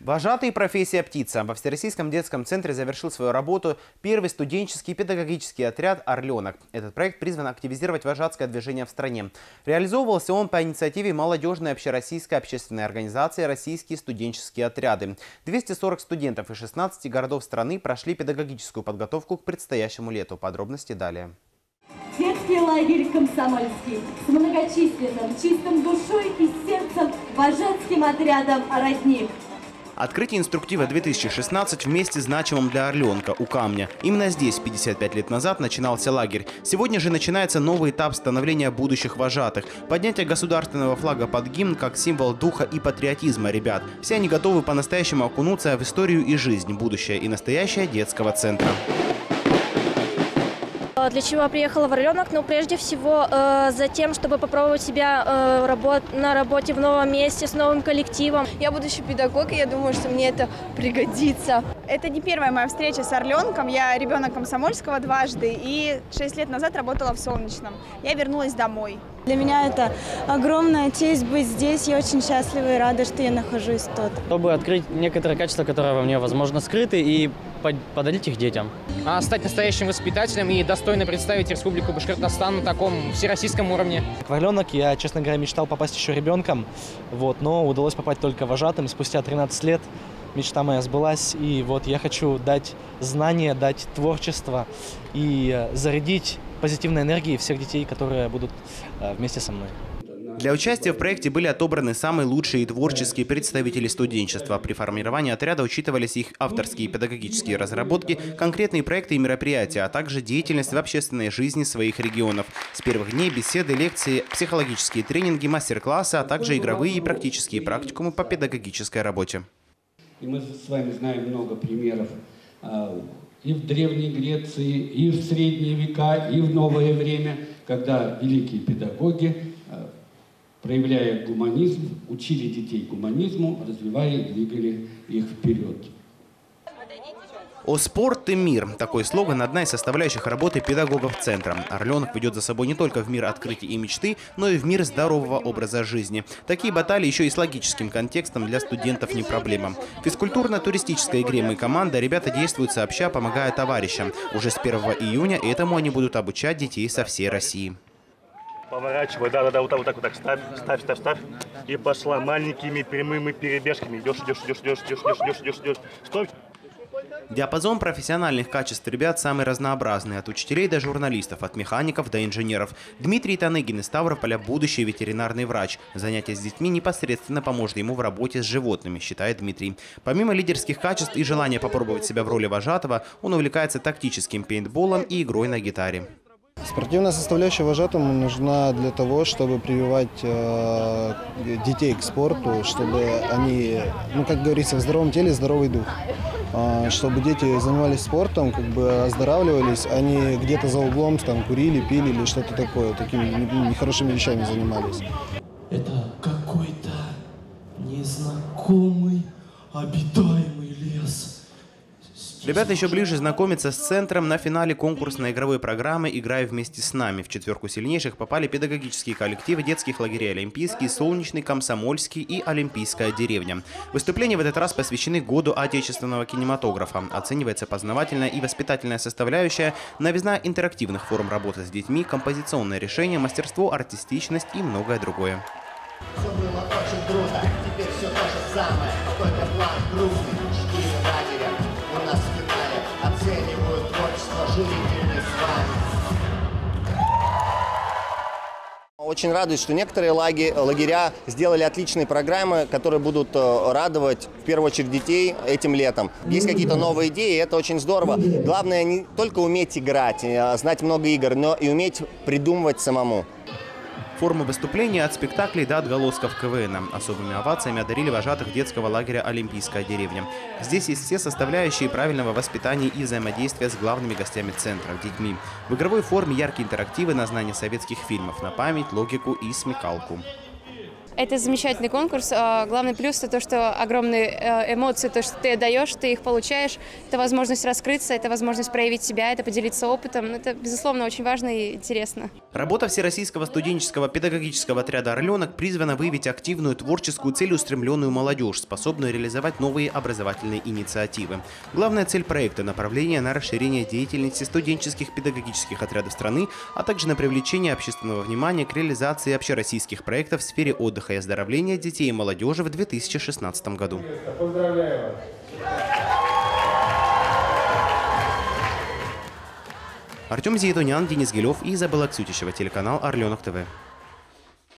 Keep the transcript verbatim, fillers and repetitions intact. Вожатый профессия птица. Во Всероссийском детском центре завершил свою работу первый студенческий педагогический отряд «Орлёнок». Этот проект призван активизировать вожатское движение в стране. Реализовывался он по инициативе молодежной общероссийской общественной организации «Российские студенческие отряды». двести сорок студентов из шестнадцати городов страны прошли педагогическую подготовку к предстоящему лету. Подробности далее. Детский лагерь «Комсомольский» с многочисленным, чистым душой и сердцем вожатским отрядом «Родник». Открытие инструктива две тысячи шестнадцать в месте, значимом для Орленка, у камня. Именно здесь пятьдесят пять лет назад начинался лагерь. Сегодня же начинается новый этап становления будущих вожатых. Поднятие государственного флага под гимн как символ духа и патриотизма ребят. Все они готовы по-настоящему окунуться в историю и жизнь, будущее и настоящее детского центра. Для чего я приехала в Орлёнок? Ну, прежде всего, э, за тем, чтобы попробовать себя э, работ, на работе в новом месте, с новым коллективом. Я будущий педагог, и я думаю, что мне это пригодится. Это не первая моя встреча с Орлёнком. Я ребенок Комсомольского дважды, и шесть лет назад работала в Солнечном. Я вернулась домой. Для меня это огромная честь быть здесь. Я очень счастлива и рада, что я нахожусь тут. Чтобы открыть некоторые качества, которые во мне, возможно, скрыты, и подарить их детям. А стать настоящим воспитателем и достойно представить Республику Башкортостан на таком всероссийском уровне. В Орлёнок я, честно говоря, мечтал попасть еще ребенком, вот, но удалось попасть только вожатым. Спустя тринадцать лет мечта моя сбылась, и вот я хочу дать знания, дать творчество и зарядить позитивной энергией всех детей, которые будут вместе со мной. Для участия в проекте были отобраны самые лучшие и творческие представители студенчества. При формировании отряда учитывались их авторские педагогические разработки, конкретные проекты и мероприятия, а также деятельность в общественной жизни своих регионов. С первых дней беседы, лекции, психологические тренинги, мастер-классы, а также игровые и практические практикумы по педагогической работе. И мы с вами знаем много примеров и в Древней Греции, и в Средние века, и в новое время, когда великие педагоги, проявляя гуманизм, учили детей гуманизму, развивая и двигали их вперед. «О спорт и мир» – такой слоган – одна из составляющих работы педагогов центра. Орлёнок ведет за собой не только в мир открытий и мечты, но и в мир здорового образа жизни. Такие баталии еще и с логическим контекстом для студентов не проблема. В физкультурно-туристической игре «Мы команда» ребята действуют сообща, помогая товарищам. Уже с первого июня этому они будут обучать детей со всей России. Поворачивай, да-да-да, вот так, вот так, вот так, ставь, ставь, ставь, ставь. И пошла маленькими прямыми перебежками. Идешь, идешь, идешь, идешь, идешь, идешь, идешь, идешь, стой. Диапазон профессиональных качеств ребят самый разнообразный. От учителей до журналистов, от механиков до инженеров. Дмитрий Таныгин из Ставрополя – будущий ветеринарный врач. Занятия с детьми непосредственно поможет ему в работе с животными, считает Дмитрий. Помимо лидерских качеств и желания попробовать себя в роли вожатого, он увлекается тактическим пейнтболом и игрой на гитаре. Спортивная составляющая вожатому нужна для того, чтобы прививать э, детей к спорту, чтобы они, ну, как говорится, в здоровом теле здоровый дух. Э, чтобы дети занимались спортом, как бы оздоравливались, они где-то за углом там курили, пили или что-то такое, такими нехорошими вещами занимались. Это какой-то незнакомый обитаемый лес. Ребята еще ближе знакомятся с центром на финале конкурсной игровой программы «Играй вместе с нами». В четверку сильнейших попали педагогические коллективы детских лагерей «Олимпийский», «Солнечный», «Комсомольский» и «Олимпийская деревня». Выступления в этот раз посвящены году отечественного кинематографа. Оценивается познавательная и воспитательная составляющая, новизна интерактивных форм работы с детьми, композиционное решение, мастерство, артистичность и многое другое. Все было очень круто, теперь все то же самое, какой-то план грустный. Оценивают творчество жителей с вами. Очень радуюсь, что некоторые лагеря сделали отличные программы, которые будут радовать в первую очередь детей этим летом. Есть какие-то новые идеи, и это очень здорово. Главное не только уметь играть, знать много игр, но и уметь придумывать самому. Формы выступления от спектаклей до отголосков КВН. Особыми овациями одарили вожатых детского лагеря «Олимпийская деревня». Здесь есть все составляющие правильного воспитания и взаимодействия с главными гостями центра – детьми. В игровой форме яркие интерактивы на знание советских фильмов, на память, логику и смекалку. Это замечательный конкурс. Главный плюс – это то, что огромные эмоции, то, что ты даешь, ты их получаешь. Это возможность раскрыться, это возможность проявить себя, это поделиться опытом. Это, безусловно, очень важно и интересно. Работа Всероссийского студенческого педагогического отряда «Орлёнок» призвана выявить активную, творческую, целеустремленную молодежь, способную реализовать новые образовательные инициативы. Главная цель проекта – направление на расширение деятельности студенческих педагогических отрядов страны, а также на привлечение общественного внимания к реализации общероссийских проектов в сфере отдыха и оздоровления детей и молодежи в две тысячи шестнадцатом году. Поздравляю вас! Артём Зейтунян, Денис Гилёв и Изабэлла Аксютичева, телеканал «Орлёнок ТВ».